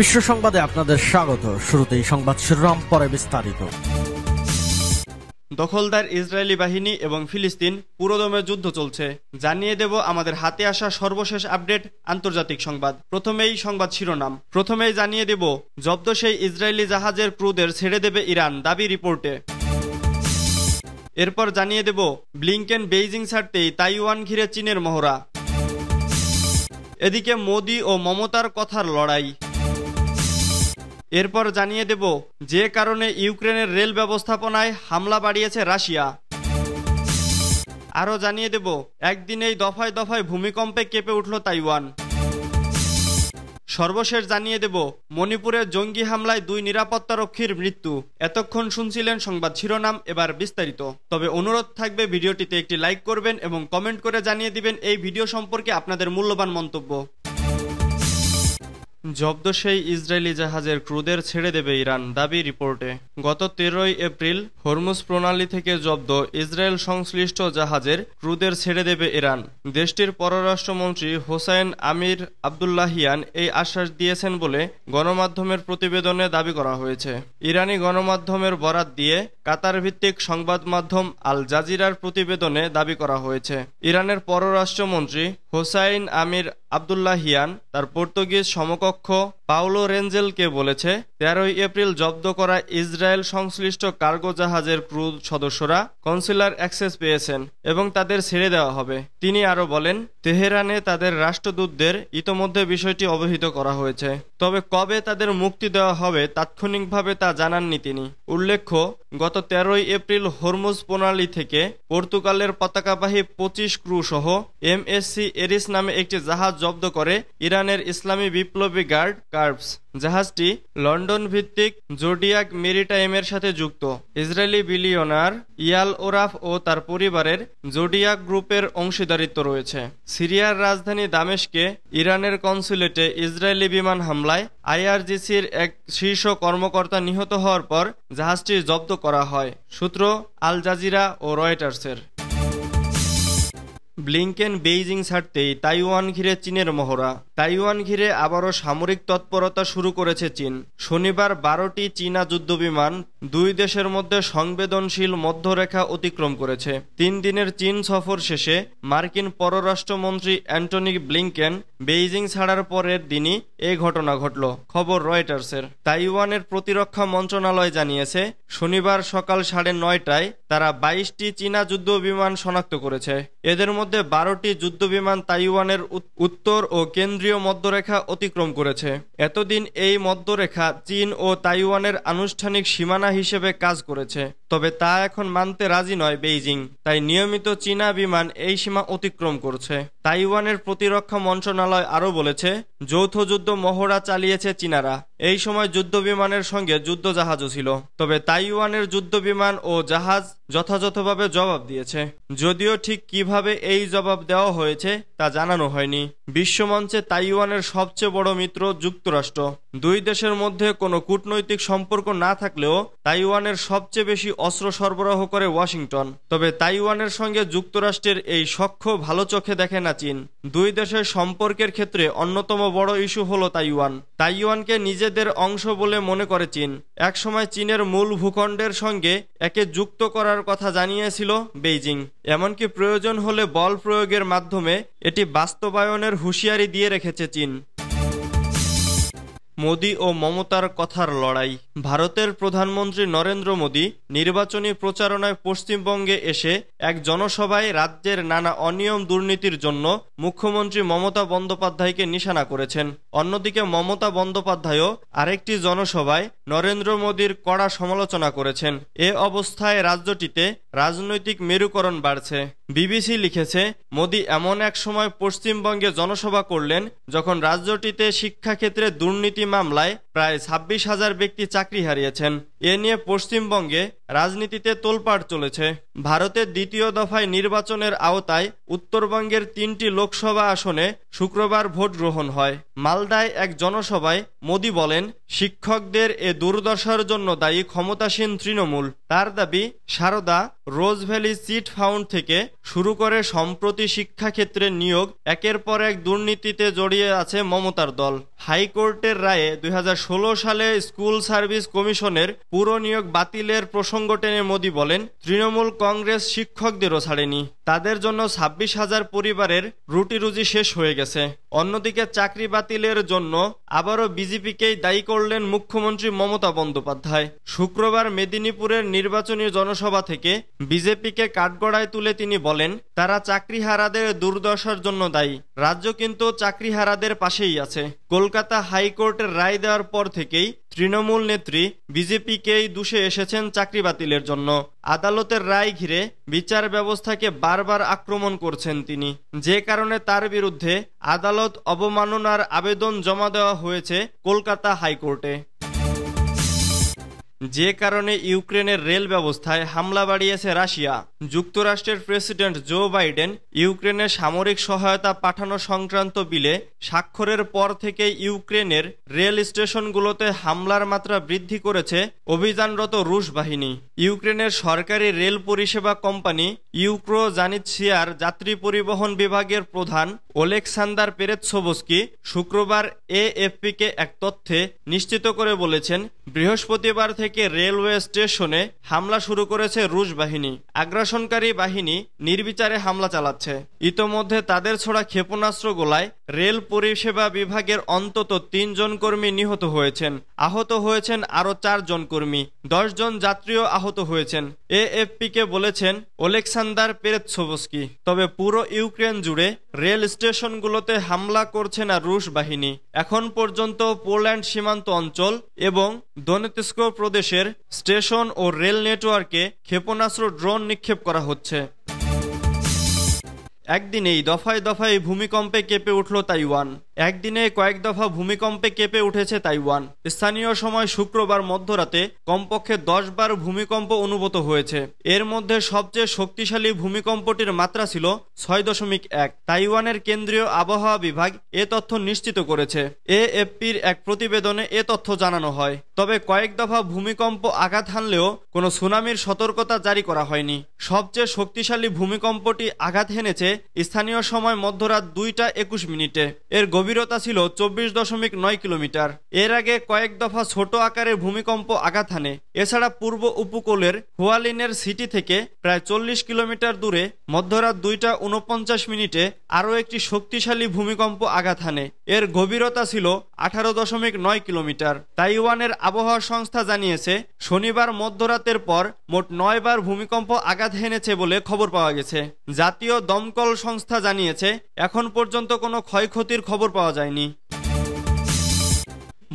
বিশ্ব সংবাদে আপনাদের স্বাগত। শুরুতেই সংবাদ শিরোনাম, পরে বিস্তারিত। দখলদার ইসরায়েলি বাহিনী এবং ফিলিস্তিন পুরোদমে যুদ্ধ চলছে। জানিয়ে দেব আমাদের হাতে আসা সর্বশেষ আপডেট আন্তর্জাতিক সংবাদ। প্রথমেই সংবাদ শিরোনাম। প্রথমেই জানিয়ে দেব, জব্দ সেই ইসরায়েলি জাহাজের ক্রুদের ছেড়ে দেবে ইরান, দাবি রিপোর্টে। এরপর জানিয়ে দেব, ব্লিংকেন বেইজিং ছাড়তেই তাইওয়ান ঘিরে চীনের মহড়া। এদিকে মোদি ও মমতার কথার লড়াই। এরপর জানিয়ে দেব, যে কারণে ইউক্রেনের রেল ব্যবস্থাপনায় হামলা বাড়িয়েছে রাশিয়া। আরও জানিয়ে দেব, একদিনেই দফায় দফায় ভূমিকম্পে কেঁপে উঠল তাইওয়ান। সর্বশেষ জানিয়ে দেব, মণিপুরে জঙ্গি হামলায় 2 নিরাপত্তারক্ষীর মৃত্যু। এতক্ষণ শুনছিলেন সংবাদ শিরোনাম, এবার বিস্তারিত। তবে অনুরোধ থাকবে, ভিডিওটিতে একটি লাইক করবেন এবং কমেন্ট করে জানিয়ে দিবেন এই ভিডিও সম্পর্কে আপনাদের মূল্যবান মন্তব্য। জব্দ সেই ইসরায়েলি জাহাজের ক্রুদের ছেড়ে দেবে ইরান, দাবি রিপোর্টে। গত 13 এপ্রিল হরমুজ প্রণালী থেকে জব্দ ইসরায়েল সংশ্লিষ্ট জাহাজের ক্রুদের ছেড়ে দেবে ইরান। দেশটির পররাষ্ট্রমন্ত্রী হোসেন আমির আবদুল্লাহিয়ান এই আশ্বাস দিয়েছেন বলে গণমাধ্যমের প্রতিবেদনে দাবি করা হয়েছে। ইরানি গণমাধ্যমের বরাত দিয়ে কাতার ভিত্তিক সংবাদ মাধ্যম আল জাজিরার প্রতিবেদনে দাবি করা হয়েছে। ইরানের পররাষ্ট্রমন্ত্রী হোসেন আমির আবদুল্লাহিয়ান তার পর্তুগিজ সমকক্ষ পাওলো রেঞ্জেলকে বলেছে, 13 এপ্রিল জব্দ করা ইসরায়েল সংশ্লিষ্ট কার্গো জাহাজের ক্রু সদস্যরা কনসুলার অ্যাক্সেস পেয়েছেন এবং তাদের ছেড়ে দেওয়া হবে। তিনি আরও বলেন, তেহরানে তাদের রাষ্ট্রদূতদের ইতোমধ্যে বিষয়টি অবহিত করা হয়েছে, তবে কবে তাদের মুক্তি দেওয়া হবে তাৎক্ষণিকভাবে তা জানাননি তিনি। উল্লেখ্য, গত 13 এপ্রিল হরমুজ প্রণালী থেকে পর্তুগালের পতাকাবাহী 25 ক্রু সহ MSC এরিস নামে একটি জাহাজ জব্দ করে ইরানের ইসলামী বিপ্লবী গার্ড কার্পস। জাহাজটি লন্ডন ভিত্তিক জোডিয়াক মেরিটাইমের সাথে যুক্ত। ইসরায়েলি বিলিয়নার ইয়াল ওরাফ ও তার পরিবারের জোডিয়াক গ্রুপের অংশীদারিত্ব রয়েছে। সিরিয়ার রাজধানী দামেস্কে ইরানের কনসুলেটে ইসরায়েলি বিমান হামলায় IRGCর এক শীর্ষ কর্মকর্তা নিহত হওয়ার পর জাহাজটি জব্দ করা হয়, সূত্র আল জাজিরা ও রয়টার্সের। ব্লিংকেন বেইজিং ছাড়তেই তাইওয়ান ঘিরে চীনের মহড়া। তাইওয়ান ঘিরে আবারও সামরিক তৎপরতা শুরু করেছে চীন। শনিবার 12টি চীনা যুদ্ধবিমান দুই দেশের মধ্যে সংবেদনশীল মধ্যরেখা অতিক্রম করেছে। 3 দিনের চীন সফর শেষে মার্কিন পররাষ্ট্রমন্ত্রী অ্যান্টনি ব্লিংকেন বেইজিং ছাড়ার পরের দিনই এ ঘটনা ঘটল, খবর রয়টার্সের। তাইওয়ানের প্রতিরক্ষা মন্ত্রণালয় জানিয়েছে, শনিবার সকাল 9:30টায় তারা 22টি চীনা যুদ্ধবিমান শনাক্ত করেছে। এদের মধ্যে 12টি যুদ্ধবিমান তাইওয়ানের উত্তর ও কেন্দ্রীয় মধ্যরেখা অতিক্রম করেছে। এতদিন এই মধ্যরেখা চীন ও তাইওয়ানের আনুষ্ঠানিক সীমানা হিসেবে কাজ করেছে, তবে তা এখন মানতে রাজি নয় বেইজিং। তাই নিয়মিত চীনা বিমান এই সীমা অতিক্রম করছে। তাইওয়ানের প্রতিরক্ষা মন্ত্রণালয় আরও বলেছে, যৌথ যুদ্ধ মহড়া চালিয়েছে চীনারা। এই সময় যুদ্ধবিমানের সঙ্গে যুদ্ধজাহাজও ছিল, তবে তাইওয়ানের যুদ্ধবিমান ও জাহাজ যথাযথভাবে জবাব দিয়েছে, যদিও ঠিক কিভাবে এই জবাব দেওয়া হয়েছে তা জানানো হয়নি। বিশ্বমঞ্চে তাইওয়ানের সবচেয়ে বড় মিত্র যুক্তরাষ্ট্র। দুই দেশের মধ্যে কোনো কূটনৈতিক সম্পর্ক না থাকলেও তাইওয়ানের সবচেয়ে বেশি অস্ত্র সরবরাহ করে ওয়াশিংটন। তবে তাইওয়ানের সঙ্গে যুক্তরাষ্ট্রের এই সখ্য ভালো চোখে দেখে না চীন। দুই দেশের সম্পর্কের ক্ষেত্রে অন্যতম বড় ইস্যু হলো তাইওয়ান। তাইওয়ানকে নিজেদের অংশ বলে মনে করে চীন। একসময় চীনের মূল ভূখণ্ডের সঙ্গে একে যুক্ত করার কথা জানিয়েছিল বেইজিং, এমনকি প্রয়োজন হলে বল প্রয়োগের মাধ্যমে এটি বাস্তবায়নের হুঁশিয়ারি দিয়ে রেখেছে চীন। মোদি ও মমতার কথার লড়াই। ভারতের প্রধানমন্ত্রী নরেন্দ্র মোদি নির্বাচনী প্রচারণায় পশ্চিমবঙ্গে এসে এক জনসভায় রাজ্যের নানা অনিয়ম দুর্নীতির জন্য মুখ্যমন্ত্রী মমতা বন্দ্যোপাধ্যায়কে নিশানা করেছেন। অন্যদিকে মমতা বন্দ্যোপাধ্যায়ও আরেকটি জনসভায় নরেন্দ্র মোদির কড়া সমালোচনা করেছেন। এ অবস্থায় রাজ্যটিতে রাজনৈতিক মেরুকরণ বাড়ছে। BBC লিখেছে, মোদি এমন এক সময় পশ্চিমবঙ্গে জনসভা করলেন যখন রাজ্যটিতে শিক্ষাক্ষেত্রে দুর্নীতি মামলায় প্রায় 26,000 ব্যক্তি চাকরি হারিয়েছেন। এ নিয়ে পশ্চিমবঙ্গে রাজনীতিতে তোলপাড় চলেছে। ভারতের দ্বিতীয় দফায় নির্বাচনের আওতায় উত্তরবঙ্গের 3টি লোকসভা আসনে শুক্রবার ভোট গ্রহণ হয়। মালদায় এক জনসভায় মোদি বলেন, শিক্ষকদের এ দুর্দশার জন্য দায়ী ক্ষমতাসীন তৃণমূল। তার দাবি, সারদা, রোজভ্যালি চিট ফাউন্ড থেকে শুরু করে সম্প্রতি শিক্ষাক্ষেত্রে নিয়োগ একের পর এক দুর্নীতিতে জড়িয়ে আছে মমতার দল। হাইকোর্টের রায়ে 2016 সালে স্কুল সার্ভিস কমিশনের পুনর্নিয়োগ বাতিলের প্রসঙ্গ টেনে মোদি বলেন, তৃণমূল কংগ্রেস শিক্ষকদেরও ছাড়েনি, তাদের জন্য 26,000 পরিবারের রুটি রুজি শেষ হয়ে গেছে। অন্যদিকে চাকরি বাতিলের জন্য আবারও বিজেপিকেই দায়ী করলেন মুখ্যমন্ত্রী মমতা বন্দ্যোপাধ্যায়। শুক্রবার মেদিনীপুরের নির্বাচনী জনসভা থেকে বিজেপিকে কাঠগড়ায় তুলে তিনি বলেন, তারা চাকরিহারাদের দুর্দশার জন্য দায়ী, রাজ্য কিন্তু চাকরিহারাদের পাশেই আছে। কলকাতা হাইকোর্টের রায় দেওয়ার পর থেকেই তৃণমূল নেত্রী বিজেপিকেই দুষে এসেছেন চাকরি বাতিলের জন্য। আদালতের রায় ঘিরে বিচার ব্যবস্থাকে বারবার আক্রমণ করছেন তিনি, যে কারণে তার বিরুদ্ধে আদালত অবমাননার আবেদন জমা দেওয়া হয়েছে কলকাতা হাইকোর্টে। যে কারণে ইউক্রেনের রেল ব্যবস্থায় হামলা বাড়িয়েছে রাশিয়া। যুক্তরাষ্ট্রের প্রেসিডেন্ট জো বাইডেন ইউক্রেনে সামরিক সহায়তা পাঠানো সংক্রান্ত বিলে স্বাক্ষরের পর থেকে ইউক্রেনের রেল স্টেশনগুলোতে হামলার মাত্রা বৃদ্ধি করেছে অভিযানরত রুশ বাহিনী। ইউক্রেনের সরকারি রেল পরিষেবা কোম্পানি ইউক্রোজানিৎসিয়ার যাত্রী পরিবহন বিভাগের প্রধান ওলেকসান্দার পেরেৎসভস্কি শুক্রবার এএফপিকে এক তথ্যে নিশ্চিত করে বলেছেন, বৃহস্পতিবার থেকে রেলওয়ে স্টেশনে হামলা শুরু করেছে রুশ বাহিনী। আগ্রাসনকারী বাহিনী নির্বিচারে হামলা চালাচ্ছে। ইতোমধ্যে তাদের ছোড়া ক্ষেপণাস্ত্র গোলায় রেল পরিষেবা বিভাগের অন্তত 3 জন কর্মী নিহত হয়েছেন, আহত হয়েছেন আরও 4 জন কর্মী, 10 জন যাত্রীও আহত হয়েছেন, এএফপিকে বলেছেন ওলেকসান্দার পেরেৎসভস্কি। তবে পুরো ইউক্রেন জুড়ে রেল স্টেশনগুলোতে হামলা করছে না রুশ বাহিনী। এখন পর্যন্ত পোল্যান্ড সীমান্ত অঞ্চল এবং দনেৎস্ক প্রদেশের স্টেশন ও রেল নেটওয়ার্কে ক্ষেপণাস্ত্র ড্রোন নিক্ষেপ করা হচ্ছে। একদিনেই দফায় দফায় ভূমিকম্পে কেঁপে উঠল তাইওয়ান। একদিনে কয়েক দফা ভূমিকম্পে কেঁপে উঠেছে তাইওয়ান। স্থানীয় সময় শুক্রবার মধ্যরাতে কমপক্ষে 10 বার ভূমিকম্প অনুভূত হয়েছে। এর মধ্যে সবচেয়ে শক্তিশালী ভূমিকম্পটির মাত্রা ছিল 6.1। তাইওয়ানের কেন্দ্রীয় আবহাওয়া বিভাগ এ তথ্য নিশ্চিত করেছে। এএফপির এক প্রতিবেদনে এ তথ্য জানানো হয়। তবে কয়েক দফা ভূমিকম্প আঘাত হানলেও কোনো সুনামির সতর্কতা জারি করা হয়নি। সবচেয়ে শক্তিশালী ভূমিকম্পটি আঘাত হেনেছে স্থানীয় সময় মধ্যরাত 2:21। এর গভীরতা ছিল 24.9 কিলোমিটার। এর আগে কয়েক দফা ছোট আকারের ভূমিকম্প আঘাত হানে। এছাড়া পূর্ব উপকূলের হুয়ালিনের সিটি থেকে প্রায় 40 কিলোমিটার দূরে মধ্যরাত 2:49 আরও একটি শক্তিশালী ভূমিকম্প আঘাত হানে। এর গভীরতা ছিল 18.9 কিলোমিটার। তাইওয়ানের আবহাওয়া সংস্থা জানিয়েছে, শনিবার মধ্যরাতের পর মোট 9 বার ভূমিকম্প আঘাত হেনেছে বলে খবর পাওয়া গেছে। জাতীয় দমকল সংস্থা জানিয়েছে, এখন পর্যন্ত কোনো ক্ষয়ক্ষতির খবর পাওয়া যায়নি।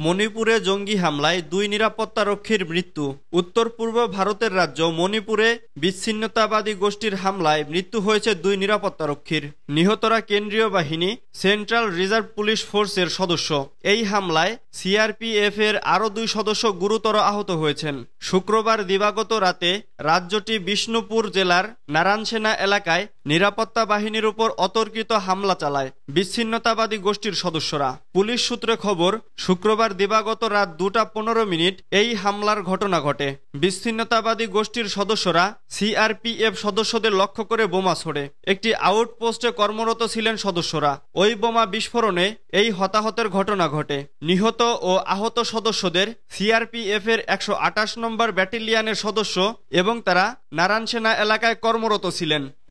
মণিপুরে জঙ্গি হামলায় 2 নিরাপত্তারক্ষীর মৃত্যু। উত্তর পূর্ব ভারতের রাজ্য মণিপুরে বিচ্ছিন্নতাবাদী গোষ্ঠীর হামলায় মৃত্যু হয়েছে 2 নিরাপত্তারক্ষীর। নিহতরা কেন্দ্রীয় বাহিনী, সেন্ট্রাল রিজার্ভ পুলিশ ফোর্সের সদস্য। এই হামলায় সিআরপিএফ এর আরও 2 সদস্য গুরুতর আহত হয়েছেন। শুক্রবার দিবাগত রাতে রাজ্যটি বিষ্ণুপুর জেলার নারায়ণসেনা এলাকায় নিরাপত্তা বাহিনীর উপর অতর্কিত হামলা চালায় বিচ্ছিন্নতাবাদী গোষ্ঠীর সদস্যরা। পুলিশ সূত্রে খবর, শুক্রবার দিবাগত রাত 2:15 এই হামলার ঘটনা ঘটে। বিচ্ছিন্নতাবাদী গোষ্ঠীর সদস্যরা সিআরপিএফ সদস্যদের লক্ষ্য করে বোমা ছোড়ে। একটি আউটপোস্টে কর্মরত ছিলেন সদস্যরা। ওই বোমা বিস্ফোরণে এই হতাহতের ঘটনা ঘটে। নিহত ও আহত সদস্যদের সিআরপিএফ এর 128 নম্বর ব্যাটালিয়নের সদস্য এবং তারা নারায়ণসেনা এলাকায় কর্মরত ছিলেন।